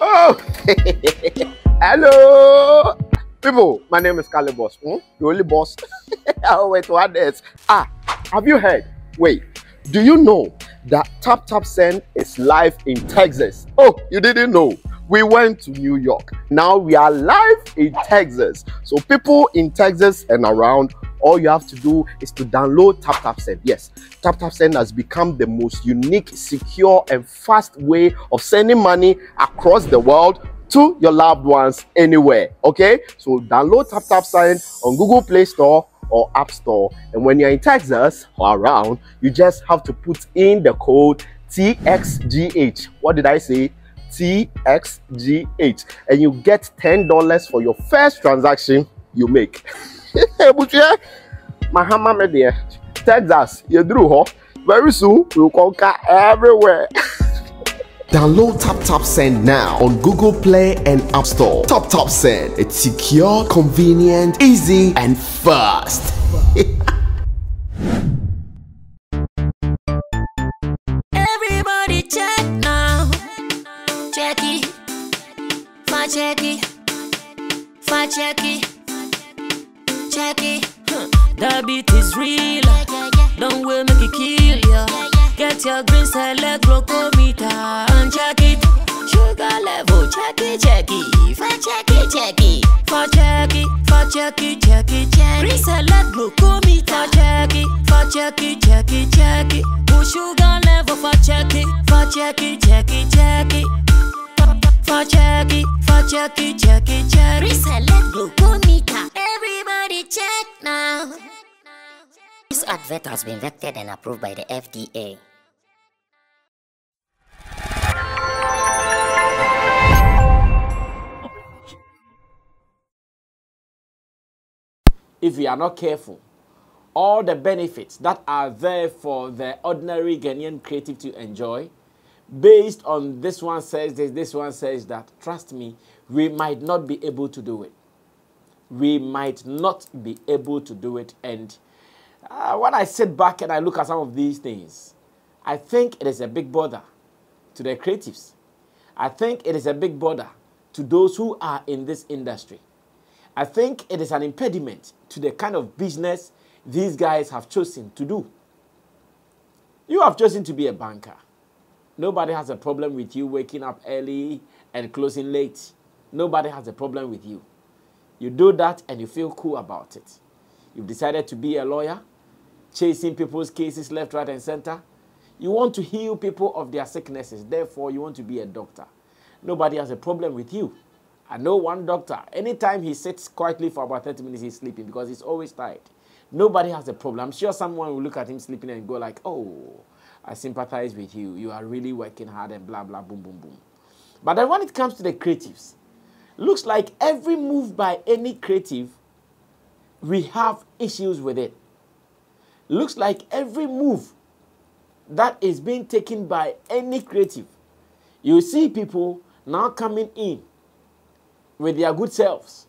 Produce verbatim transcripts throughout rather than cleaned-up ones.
Oh, hello, people. My name is Cali Boss. Hmm? The only boss. Oh, wait, what is? Ah, have you heard? Wait, do you know that TapTapSend is live in Texas? Oh, you didn't know. We went to New York. Now we are live in Texas. So people in Texas and around, all you have to do is to download TapTapSend. Yes, TapTapSend has become the most unique, secure, and fast way of sending money across the world to your loved ones anywhere. Okay? So download TapTapSend on Google Play Store or App Store. And when you're in Texas or around, you just have to put in the code T X G H. What did I say? T X G H, and you get ten dollars for your first transaction you make. Texas, you drew, very soon we'll conquer everywhere. Download TapTapSend now on Google Play and App Store. TapTapSend, it's secure, convenient, easy, and fast. Everybody, check now. Checky, fa checky, fa checky, checky. That beat is real, yeah, yeah, yeah. Don't wait, make it kill ya. Yeah. Yeah, yeah. Get your green salad, glucometer, and check it. Sugar level, checky, checky, fa checky, checky, fa checky, fa checky, checky, checky. Green salad, glucometer, fa checky, fa checky, checky, checky. Put sugar level, fa checky, fa checky, checky, checky. For checky, for checky, checky, checky. Reselect glucometer. Everybody check now. This advert has been vetted and approved by the F D A. If we are not careful, all the benefits that are there for the ordinary Ghanaian creative to enjoy, based on this one says this, this one says that, trust me, we might not be able to do it. We might not be able to do it. And uh, when I sit back and I look at some of these things, I think it is a big bother to the creatives. I think it is a big bother to those who are in this industry. I think it is an impediment to the kind of business these guys have chosen to do. You have chosen to be a banker. Nobody has a problem with you waking up early and closing late. Nobody has a problem with you. You do that and you feel cool about it. You've decided to be a lawyer, chasing people's cases left, right, and center. You want to heal people of their sicknesses. Therefore, you want to be a doctor. Nobody has a problem with you. I know one doctor. Anytime he sits quietly for about thirty minutes, he's sleeping because he's always tired. Nobody has a problem. I'm sure someone will look at him sleeping and go like, oh, I sympathize with you. You are really working hard and blah, blah, boom, boom, boom. But then when it comes to the creatives, looks like every move by any creative, we have issues with it. Looks like every move that is being taken by any creative, you see people now coming in with their good selves,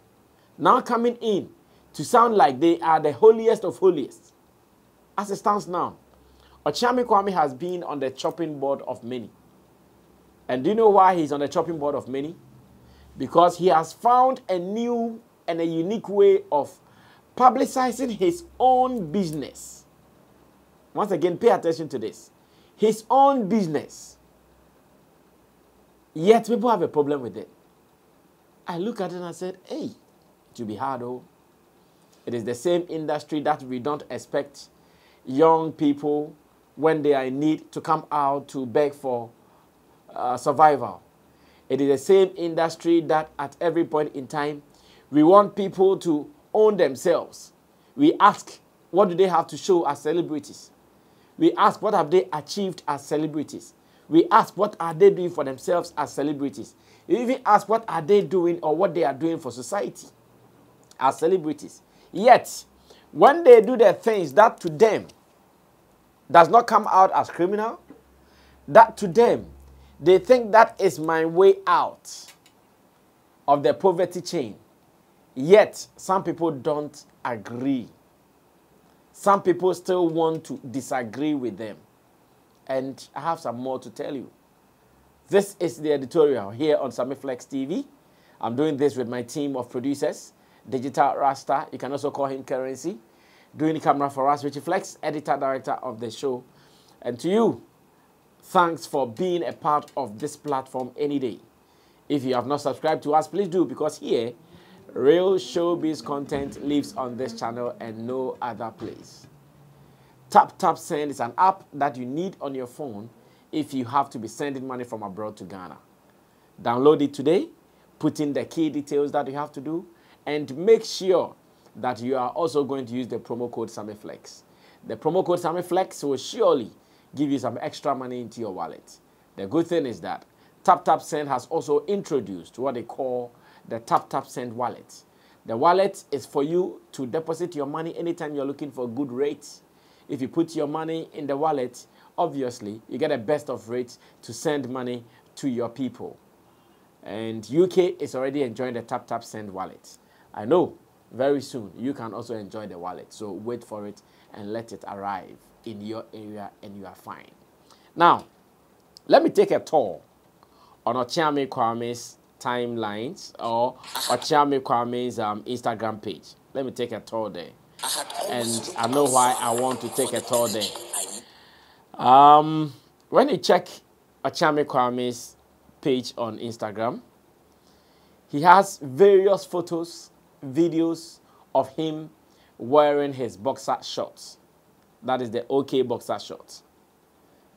now coming in to sound like they are the holiest of holiest. As it stands now, Okyeame Kwame has been on the chopping board of many. And do you know why he's on the chopping board of many? Because he has found a new and a unique way of publicizing his own business. Once again, pay attention to this. His own business. Yet people have a problem with it. I look at it and I said, hey, it will be hard, oh. It is the same industry that we don't expect young people, when they are in need, to come out to beg for uh, survival. It is the same industry that at every point in time, we want people to own themselves. We ask, what do they have to show as celebrities? We ask, what have they achieved as celebrities? We ask, what are they doing for themselves as celebrities? We even ask, what are they doing or what they are doing for society as celebrities? Yet, when they do their things that to them does not come out as criminal, that to them, they think that is my way out of the poverty chain. Yet, some people don't agree. Some people still want to disagree with them. And I have some more to tell you. This is the editorial here on Sammy Flex T V. I'm doing this with my team of producers, Digital Rasta, you can also call him Currency, doing the camera for us, Richie Flex, editor, director of the show. And to you, thanks for being a part of this platform any day. If you have not subscribed to us, please do, because here, real showbiz content lives on this channel and no other place. TapTapSend is an app that you need on your phone if you have to be sending money from abroad to Ghana. Download it today, put in the key details that you have to do, and make sure that you are also going to use the promo code SammyFlex. The promo code SammyFlex will surely give you some extra money into your wallet. The good thing is that TapTapSend has also introduced what they call the TapTapSend wallet. The wallet is for you to deposit your money anytime you're looking for good rates. If you put your money in the wallet, obviously, you get a best of rates to send money to your people. And U K is already enjoying the TapTapSend wallet. I know very soon you can also enjoy the wallet. So wait for it and let it arrive in your area and you are fine. Now, let me take a tour on Okyeame Kwame's timelines or Okyeame Kwame's um, Instagram page. Let me take a tour there. And I know why I want to take a tour there. Um, when you check Okyeame Kwame's page on Instagram, he has various photos, videos of him wearing his boxer shorts. That is the OK Boxer Shorts.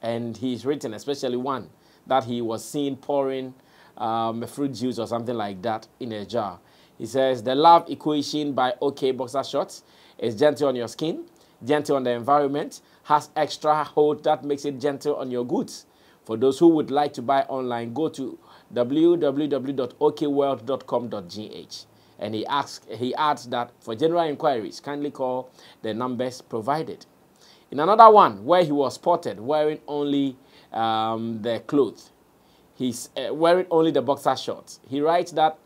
And he's written, especially one, that he was seen pouring um, fruit juice or something like that in a jar. He says, the love equation by OK Boxer Shorts is gentle on your skin, gentle on the environment, has extra hold that makes it gentle on your goods. For those who would like to buy online, go to w w w dot o k world dot com dot g h. And he, asks, he adds that for general inquiries, kindly call the numbers provided. In another one, where he was spotted wearing only um, the clothes, he's uh, wearing only the boxer shorts. He writes that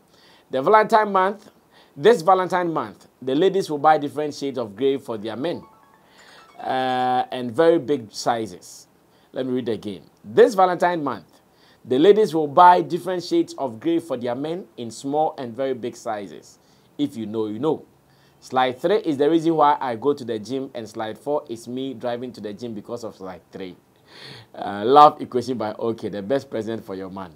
the Valentine month, this Valentine month, the ladies will buy different shades of grey for their men uh, and very big sizes. Let me read again. This Valentine month, the ladies will buy different shades of grey for their men in small and very big sizes. If you know, you know. Slide three is the reason why I go to the gym, and slide four is me driving to the gym because of slide three. Uh, love equation by OK, the best present for your man.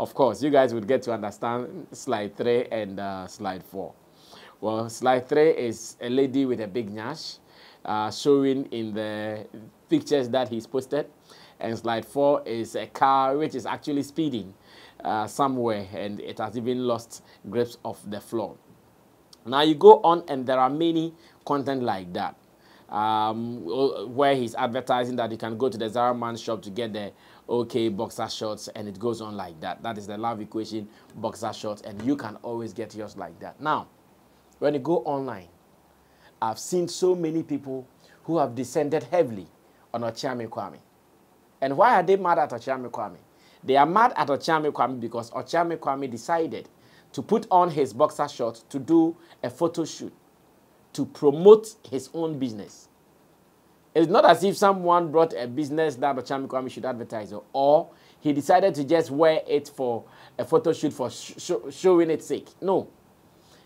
Of course, you guys would get to understand slide three and uh, slide four. Well, slide three is a lady with a big nyash, uh, showing in the pictures that he's posted. And slide four is a car which is actually speeding uh, somewhere, and it has even lost grips of the floor. Now you go on and there are many content like that, um, where he's advertising that you can go to the Zara Man shop to get the OK boxer shorts, and it goes on like that. That is the love equation boxer shorts, and you can always get yours like that. Now, when you go online, I've seen so many people who have descended heavily on Okyeame Kwame. And why are they mad at Okyeame Kwame? They are mad at Okyeame Kwame because Okyeame Kwame decided to put on his boxer shorts to do a photo shoot to promote his own business. It's not as if someone brought a business that Okyeame Kwame should advertise, or, or he decided to just wear it for a photo shoot for sh sh showing its sake. No.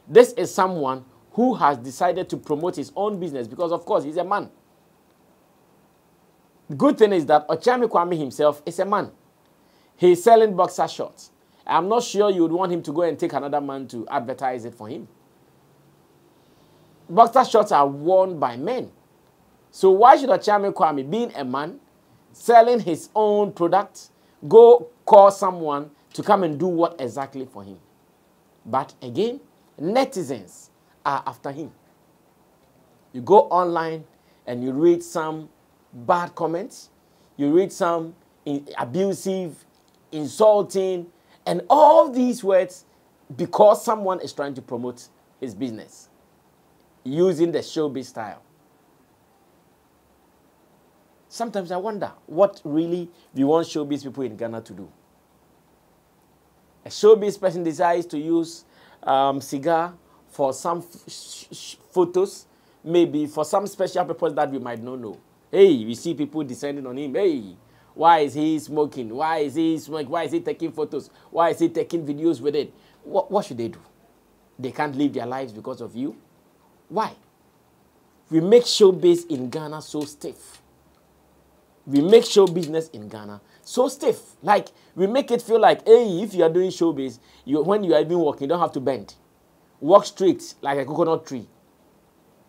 This is someone who has decided to promote his own business because, of course, he's a man. Good thing is that Okyeame Kwame himself is a man. He's selling boxer shorts. I'm not sure you would want him to go and take another man to advertise it for him. Boxer shorts are worn by men. So why should Okyeame Kwame, being a man, selling his own product, go call someone to come and do what exactly for him? But again, netizens are after him. You go online and you read some bad comments, you read some in abusive, insulting, and all these words because someone is trying to promote his business using the showbiz style. Sometimes I wonder what really we want showbiz people in Ghana to do. A showbiz person decides to use um, cigar for some photos, maybe for some special purpose that we might not know. Hey, we see people descending on him. Hey, Why is he smoking? Why is he smoking? Why is he taking photos? Why is he taking videos with it? What, what should they do? They can't live their lives because of you. Why? We make showbiz in Ghana so stiff. We make show business in Ghana so stiff. Like, we make it feel like, hey, if you are doing showbiz, you, when you are even walking, you don't have to bend. Walk straight like a coconut tree.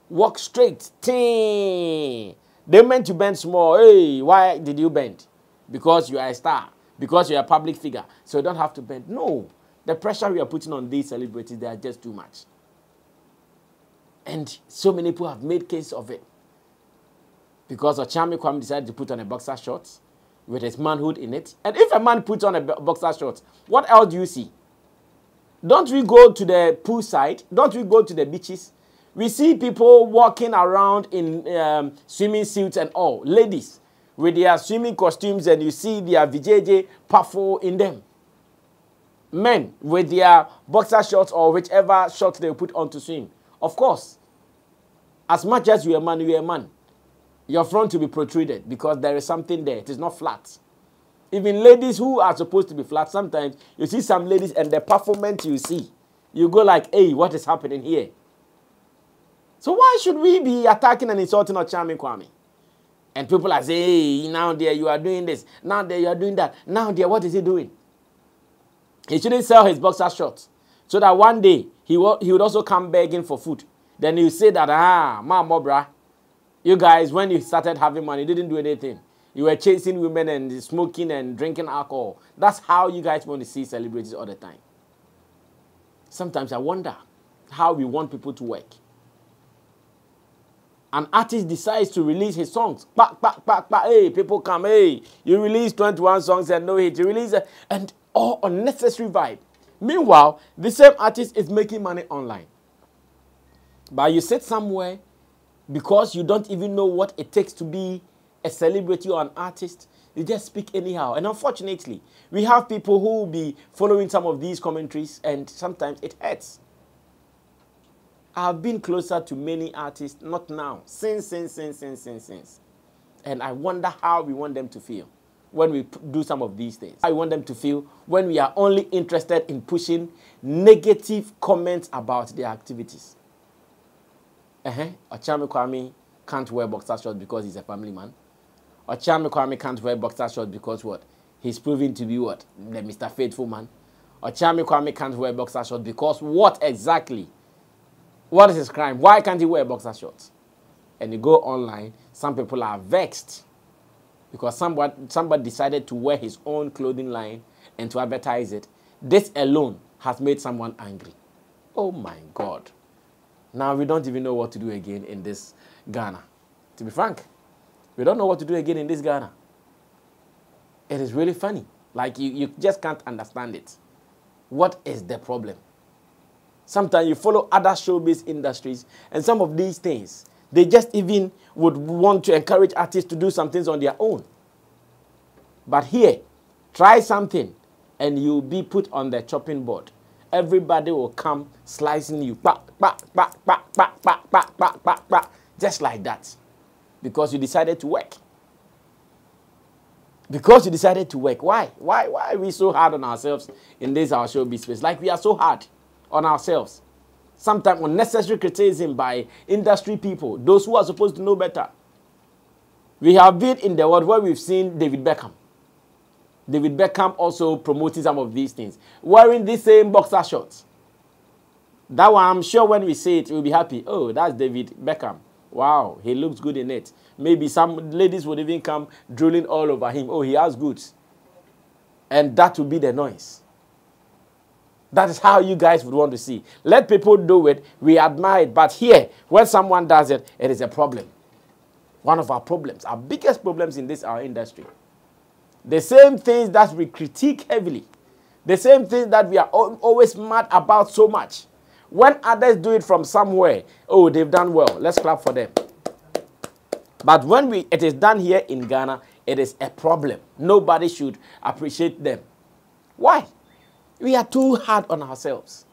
Walk straight. Ting. They meant to bend small. Hey, why did you bend? Because you are a star. Because you are a public figure. So you don't have to bend. No. The pressure we are putting on these celebrities, they are just too much. And so many people have made case of it. Because Okyeame Kwame decided to put on a boxer short with his manhood in it. And if a man puts on a boxer short, what else do you see? Don't we go to the poolside? Don't we go to the beaches? We see people walking around in um, swimming suits and all. Ladies with their swimming costumes, and you see their V J J puffle in them. Men with their boxer shorts or whichever shorts they put on to swim. Of course, as much as you're a man, you're a man. Your front will be protruded because there is something there. It is not flat. Even ladies who are supposed to be flat, sometimes you see some ladies and the performance you see, you go like, hey, what is happening here? So why should we be attacking and insulting Okyeame Kwame? And people are saying, hey, now there you are doing this. Now there you are doing that. Now there, what is he doing? He shouldn't sell his boxer shorts so that one day he, will, he would also come begging for food. Then you say that, ah, ma mobra, you guys, when you started having money, you didn't do anything. You were chasing women and smoking and drinking alcohol. That's how you guys want to see celebrities all the time. Sometimes I wonder how we want people to work. An artist decides to release his songs. Back, back, back, back. Hey, people come. Hey, you release twenty-one songs and no hit. You release a, and all unnecessary vibe. Meanwhile, the same artist is making money online. But you sit somewhere because you don't even know what it takes to be a celebrity or an artist, you just speak anyhow. And unfortunately, we have people who will be following some of these commentaries, and sometimes it hurts. I've been closer to many artists, not now, since, since, since, since, since, since. And I wonder how we want them to feel when we do some of these things. I want them to feel when we are only interested in pushing negative comments about their activities. Uh-huh. Okyeame Kwame can't wear boxer shorts because he's a family man. Okyeame Kwame can't wear boxer shorts because what? He's proven to be what? The Mister Faithful Man. Okyeame Kwame can't wear boxer shorts because what exactly? What is his crime? Why can't he wear boxer shorts? And you go online, some people are vexed because somebody, somebody decided to wear his own clothing line and to advertise it. This alone has made someone angry. Oh my God. Now we don't even know what to do again in this Ghana. To be frank, we don't know what to do again in this Ghana. It is really funny. Like, you, you just can't understand it. What is the problem? Sometimes you follow other showbiz industries, and some of these things, they just even would want to encourage artists to do some things on their own. But here, try something, and you'll be put on the chopping board. Everybody will come slicing you, pa, pa, pa, pa, pa, pa, pa, pa, pa, pa, just like that. Because you decided to work. Because you decided to work. Why? Why, why are we so hard on ourselves in this our showbiz space? Like, we are so hard on ourselves. Sometimes unnecessary criticism by industry people, those who are supposed to know better. We have been in the world where we've seen David Beckham. David Beckham also promoting some of these things. Wearing the same boxer shorts. That one, I'm sure when we see it, we'll be happy. Oh, that's David Beckham. Wow, he looks good in it. Maybe some ladies would even come drooling all over him. Oh, he has goods. And that would be the noise. That is how you guys would want to see. Let people do it. We admire it. But here, when someone does it, it is a problem. One of our problems, our biggest problems in this, our industry. The same things that we critique heavily. The same things that we are always mad about so much. When others do it from somewhere, oh, they've done well. Let's clap for them. But when we, it is done here in Ghana, it is a problem. Nobody should appreciate them. Why? We are too hard on ourselves.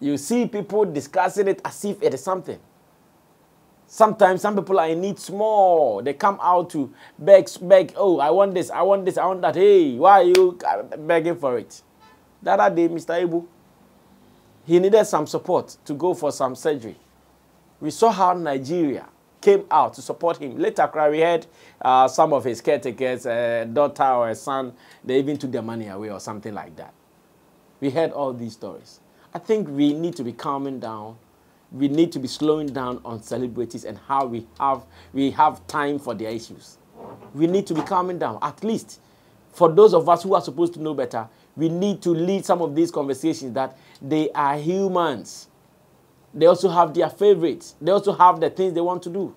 You see people discussing it as if it is something. Sometimes some people are in need small. They come out to beg, beg, oh, I want this, I want this, I want that. Hey, why are you begging for it? The other day, Mister Ibu, he needed some support to go for some surgery. We saw how Nigeria came out to support him. Later, we heard uh, some of his caretakers, a uh, daughter or a son, they even took their money away or something like that. We heard all these stories. I think we need to be calming down. We need to be slowing down on celebrities and how we have, we have time for their issues. We need to be calming down. At least for those of us who are supposed to know better, we need to lead some of these conversations that they are humans. They also have their favorites. They also have the things they want to do.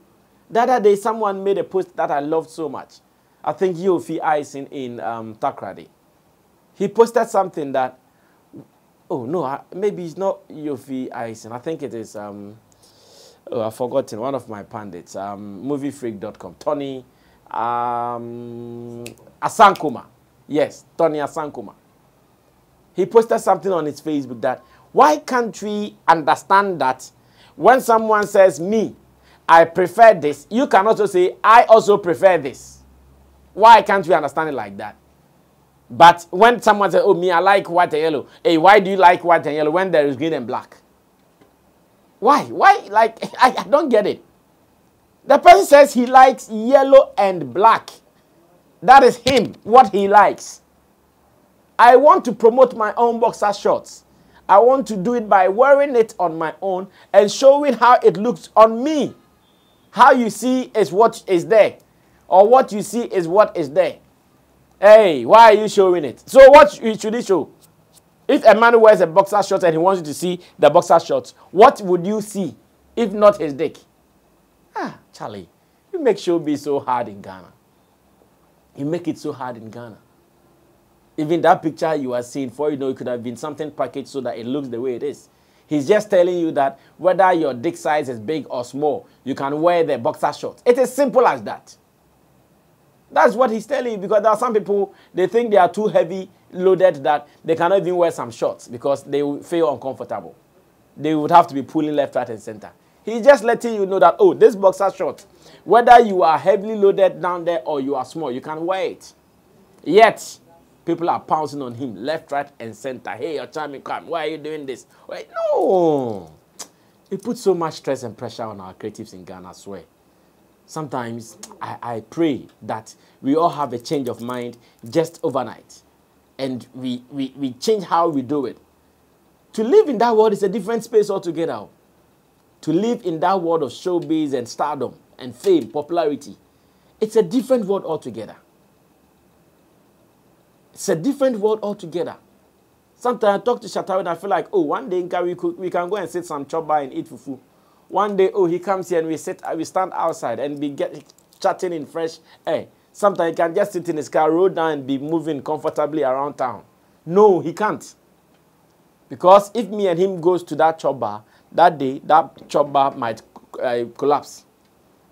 The other day, someone made a post that I loved so much. I think Yofi Aisin in um, Takrady. He posted something that, oh, no, maybe it's not Yofi Aisin. I think it is, um, oh, I've forgotten, one of my pundits, um, moviefreak dot com, Tony um, Asankuma. Yes, Tony Asankuma. He posted something on his Facebook that, why can't we understand that when someone says, me, I prefer this, you can also say, I also prefer this. Why can't we understand it like that? But when someone says, oh, me, I like white and yellow. Hey, why do you like white and yellow when there is green and black? Why? Why? Like, I, I don't get it. The person says he likes yellow and black. That is him, what he likes. I want to promote my own boxer shorts. I want to do it by wearing it on my own and showing how it looks on me. How you see is what is there. Or what you see is what is there. Hey, why are you showing it? So what should he show? If a man wears a boxer short and he wants you to see the boxer shorts, what would you see if not his dick? Ah, Charlie, you make showbiz so hard in Ghana. You make it so hard in Ghana. Even that picture you are seeing, for you know, it could have been something packaged so that it looks the way it is. He's just telling you that whether your dick size is big or small, you can wear the boxer shorts. It is simple as that. That's what he's telling you, because there are some people, they think they are too heavy loaded that they cannot even wear some shorts because they will feel uncomfortable. They would have to be pulling left, right, and center. He's just letting you know that, oh, this boxer short, whether you are heavily loaded down there or you are small, you can wear it. Yet, people are pouncing on him left, right, and center. Hey, Okyeame Kwame, why are you doing this? Wait, no. It puts so much stress and pressure on our creatives in Ghana, I swear. Sometimes I, I pray that we all have a change of mind just overnight. And we, we, we change how we do it. To live in that world is a different space altogether. To live in that world of showbiz and stardom and fame, popularity, it's a different world altogether. It's a different world altogether. Sometimes I talk to Chatawe and I feel like, oh, one day we, could, we can go and sit some choba and eat fufu. One day, oh, he comes here and we sit, we stand outside and be get, chatting in fresh air. Sometimes he can just sit in his car, roll down and be moving comfortably around town. No, he can't. Because if me and him goes to that chop bar, that day, that chop bar might uh, collapse.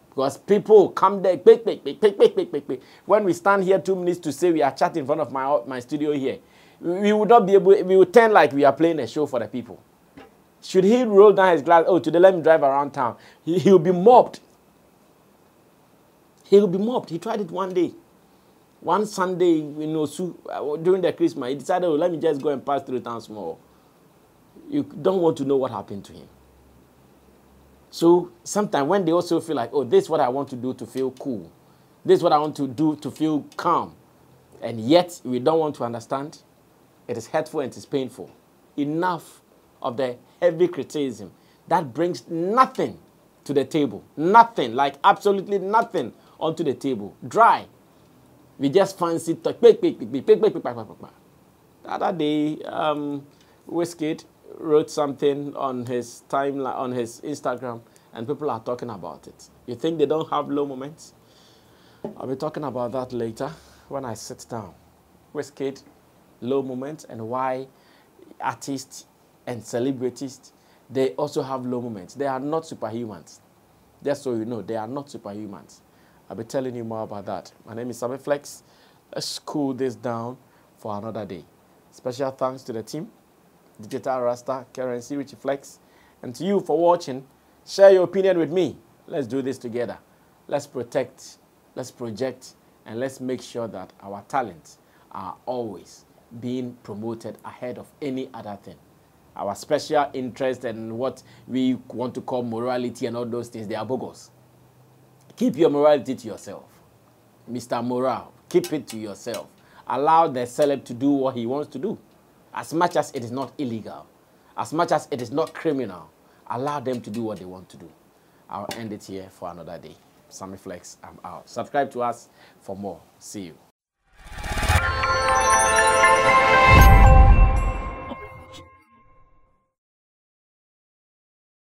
Because people come there, pick, pick, pick, pick, pick, pick, pick, pick. When we stand here two minutes to say we are chatting in front of my, my studio here, we would not be able, we would turn like we are playing a show for the people. Should he roll down his glass, oh, today let me drive around town, he, he'll be mobbed. He'll be mobbed. He tried it one day. One Sunday, you know, during the Christmas, he decided, oh, let me just go and pass through town small. You don't want to know what happened to him. So sometimes when they also feel like, oh, this is what I want to do to feel cool. This is what I want to do to feel calm. And yet we don't want to understand. It is hurtful and it is painful. Enough of the heavy criticism that brings nothing to the table. Nothing, like absolutely nothing onto the table. Dry. We just fancy talk. The other day, um, Wizkid wrote something on his timeline, on his Instagram, and people are talking about it. You think they don't have low moments? I'll be talking about that later when I sit down. Wizkid, low moments, and why artists and celebrities, they also have low moments. They are not superhumans. Just so you know, they are not superhumans. I'll be telling you more about that. My name is Sammy Flex. Let's cool this down for another day. Special thanks to the team, Digital Rasta, Currency, Richie Flex, and to you for watching. Share your opinion with me. Let's do this together. Let's protect, let's project, and let's make sure that our talents are always being promoted ahead of any other thing. Our special interest and what we want to call morality and all those things, they are bogus. Keep your morality to yourself. Mister Moral, keep it to yourself. Allow the celeb to do what he wants to do. As much as it is not illegal, as much as it is not criminal, allow them to do what they want to do. I'll end it here for another day. Sammy Flex, I'm out. Subscribe to us for more. See you.